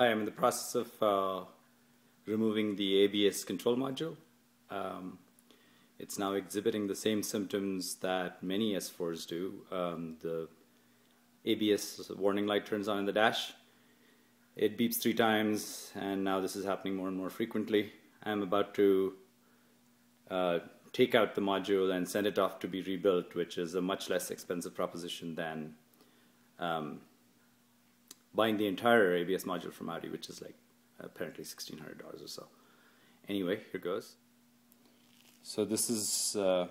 Hi, I'm in the process of removing the ABS control module. It's now exhibiting the same symptoms that many S4s do. The ABS warning light turns on in the dash. It beeps 3 times, and now this is happening more and more frequently. I'm about to take out the module and send it off to be rebuilt, which is a much less expensive proposition than buying the entire ABS module from Audi, which is like apparently $1,600 or so. Anyway, here goes. So this is the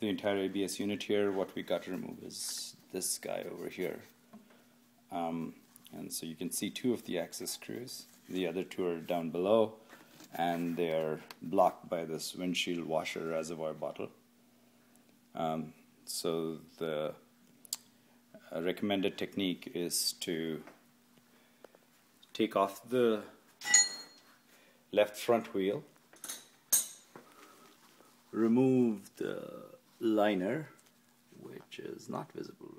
entire ABS unit here. What we got to remove is this guy over here. And so you can see 2 of the axis screws. The other 2 are down below, and they are blocked by this windshield washer reservoir bottle. So the recommended technique is to take off the left front wheel, remove the liner, which is not visible.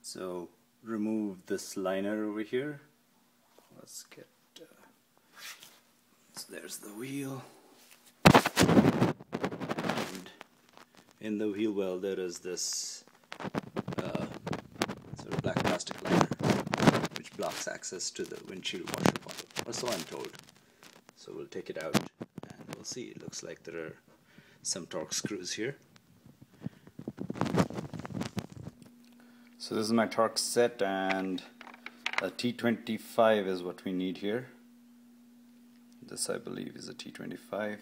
So remove this liner over here. Let's get so there's the wheel, and in the wheel well there is this sort of black plastic liner which blocks access to the windshield washer bottle, or so I'm told. So we'll take it out and we'll see. It looks like there are some Torx screws here. So this is my Torx set, and a T25 is what we need here. This, I believe, is a T25.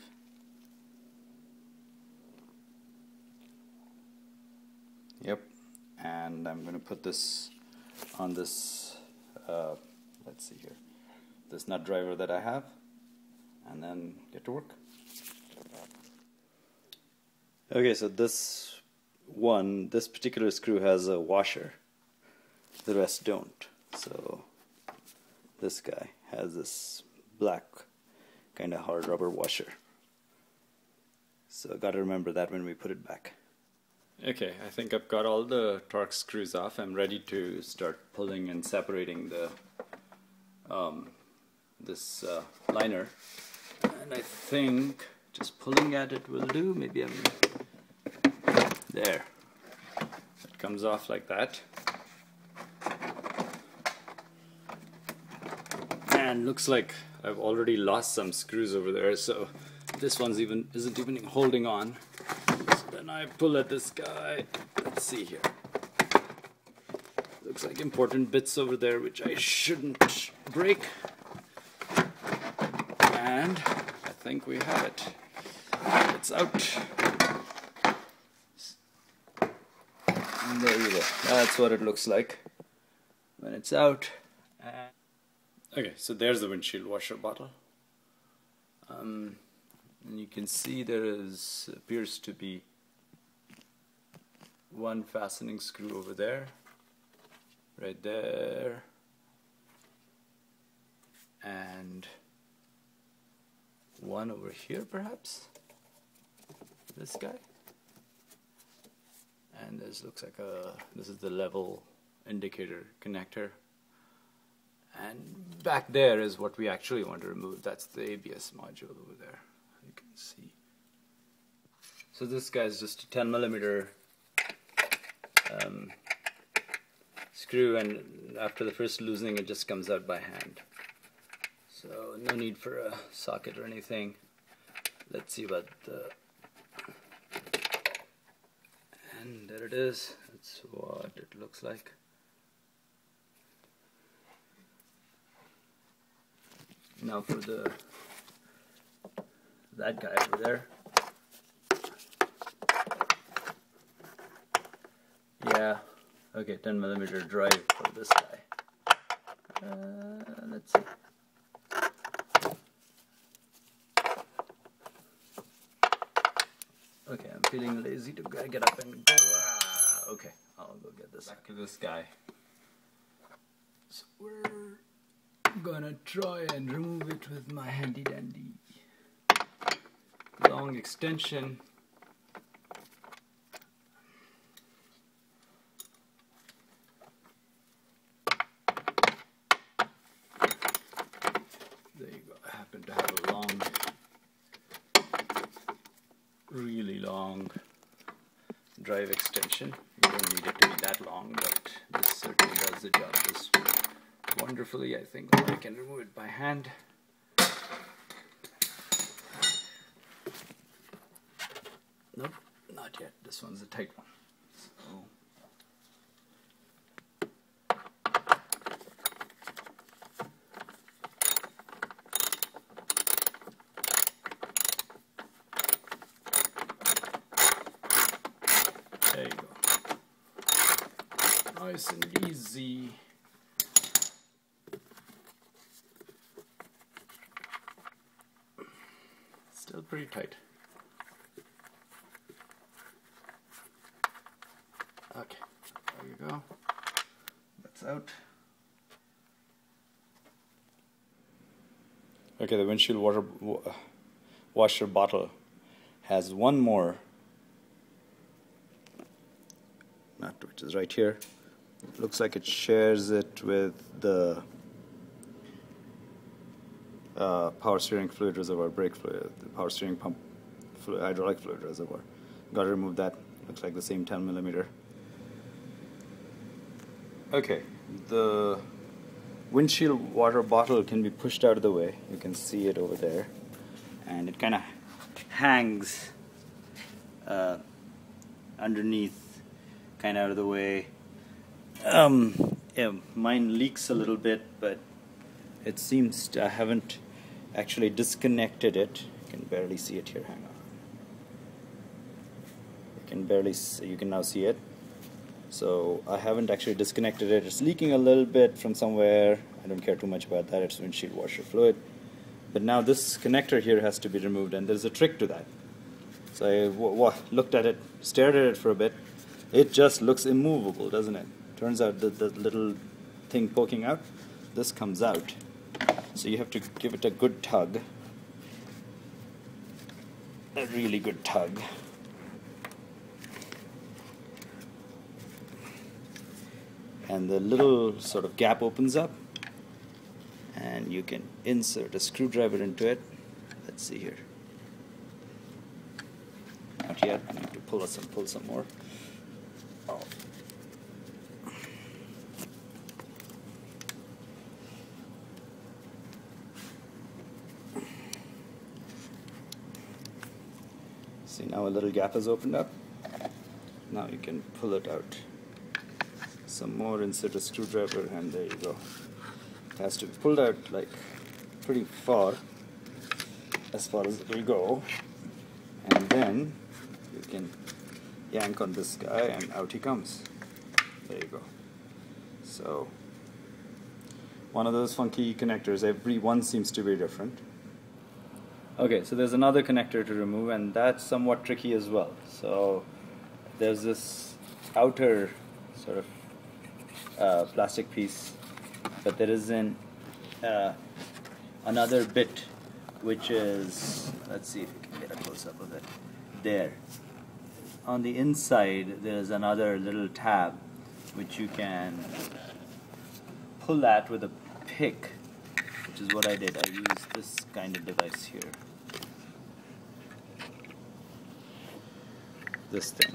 Yep, and I'm going to put this on this, let's see here, this nut driver that I have, and then get to work. Okay, so this particular screw has a washer, the rest don't. So this guy has this black kind of hard rubber washer, so gotta remember that when we put it back. Okay, I think I've got all the Torx screws off. I'm ready to start pulling and separating the this liner, and I think just pulling at it will do. Maybe I'm there. It comes off like that, and looks like I've already lost some screws over there. So this one's isn't even holding on. So then I pull at this guy. Let's see here. Looks like important bits over there which I shouldn't break. And I think we have it. It's out. And there you go. That's what it looks like when it's out. Okay, so there's the windshield washer bottle. And you can see there appears to be 1 fastening screw over there, right there, and 1 over here, perhaps this guy. And this looks like this is the level indicator connector, and back there is what we actually want to remove. That's the ABS module over there, you can see. So this guy is just a 10mm screw, and after the first loosening it just comes out by hand, so no need for a socket or anything. Let's see about the and there it is. That's what it looks like. Now for that guy over there. Yeah. Okay, 10mm drive for this guy. Let's see. Okay, I'm feeling lazy to get up and go. Okay, I'll go get this. Back to this guy. So we're gonna try and remove it with my handy dandy long extension. happen to have a long, really long drive extension. You don't need it to be that long, but this certainly does the job this wonderfully, I think. I can remove it by hand. Nope, not yet. This one's a tight one. So there you go. Nice and easy. Still pretty tight. Okay, there you go. That's out. Okay, the windshield washer bottle has one more nut, which is right here. It looks like it shares it with the power steering fluid reservoir, brake fluid, the power steering pump fluid, hydraulic fluid reservoir. Gotta remove that. Looks like the same 10mm. Okay, the windshield water bottle can be pushed out of the way. You can see it over there, and it kind of hangs underneath, kind of out of the way. Yeah, mine leaks a little bit, but it seems I haven't actually disconnected it. You can barely see it here. Hang on. You can barely see, you can now see it. So I haven't actually disconnected it. It's leaking a little bit from somewhere. I don't care too much about that. It's windshield washer fluid. But now this connector here has to be removed, and there's a trick to that. So I looked at it, stared at it for a bit. It just looks immovable, doesn't it? Turns out that the little thing poking out, this comes out. So you have to give it a good tug, a really good tug. And the little sort of gap opens up, and you can insert a screwdriver into it. Let's see here. Not yet. I need to pull some more. Oh. See, now a little gap has opened up. Now you can pull it out. Some more, insert a screwdriver, and there you go. It has to be pulled out like pretty far as it will go, and then you can yank on this guy and out he comes. There you go. So one of those funky connectors, every one seems to be different. Okay, so there's another connector to remove, and that's somewhat tricky as well. So there's this outer sort of plastic piece, but there is another bit, which is, let's see if we can get a close-up of it. There on the inside there is another little tab which you can pull at with a pick, which is what I did. I used this kind of device here, this thing,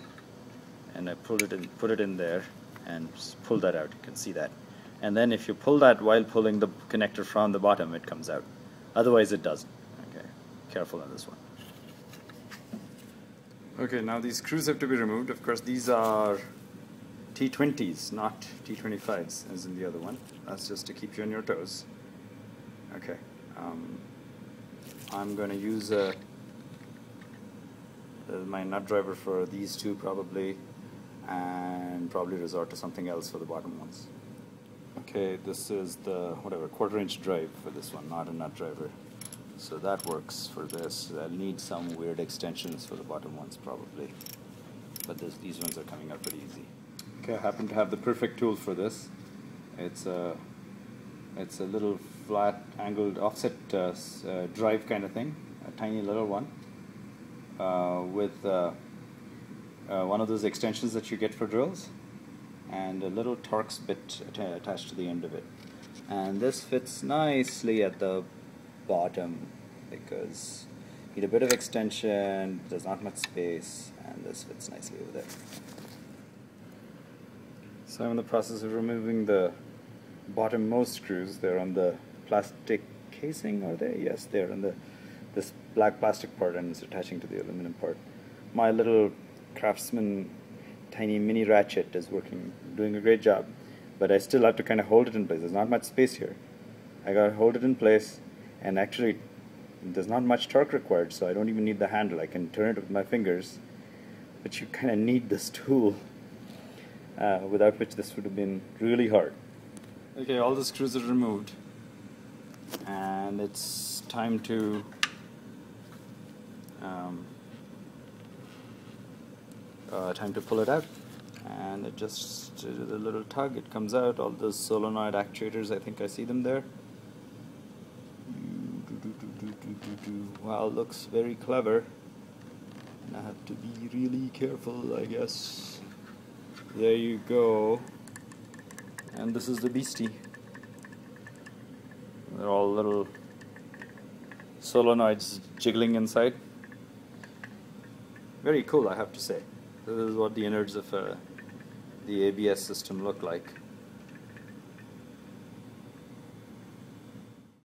and I put it in there and pull that out. You can see that. And then if you pull that while pulling the connector from the bottom, it comes out. Otherwise it doesn't. Okay, careful on this one. Okay, now these screws have to be removed. Of course, these are T20s, not T25s as in the other one. That's just to keep you on your toes. Okay, I'm going to use my nut driver for these two probably, and probably resort to something else for the bottom ones. Okay, this is the whatever quarter-inch drive for this one, not a nut driver. So that works for this. I'll need some weird extensions for the bottom ones probably, but these ones are coming out pretty easy. Okay, I happen to have the perfect tool for this. It's a little flat angled offset drive kind of thing, a tiny little one with one of those extensions that you get for drills, and a little Torx bit attached to the end of it. And this fits nicely at the bottom because you need a bit of extension, there's not much space, and this fits nicely over there. So I'm in the process of removing the bottommost screws. They're on the plastic casing, are they? Yes, they're on this black plastic part, and it's attaching to the aluminum part. My little Craftsman tiny mini ratchet is working, doing a great job, but I still have to kind of hold it in place. There's not much space here. I gotta hold it in place, and actually there's not much torque required, so I don't even need the handle. I can turn it with my fingers, but you kind of need this tool, without which this would have been really hard. Okay, all the screws are removed, and it's time to pull it out, and it just a little tug, it comes out. All those solenoid actuators, I think I see them there. Wow, looks very clever, and I have to be really careful, I guess. There you go, and this is the beastie. They're all little solenoids jiggling inside. Very cool, I have to say. This is what the innards of the ABS system look like.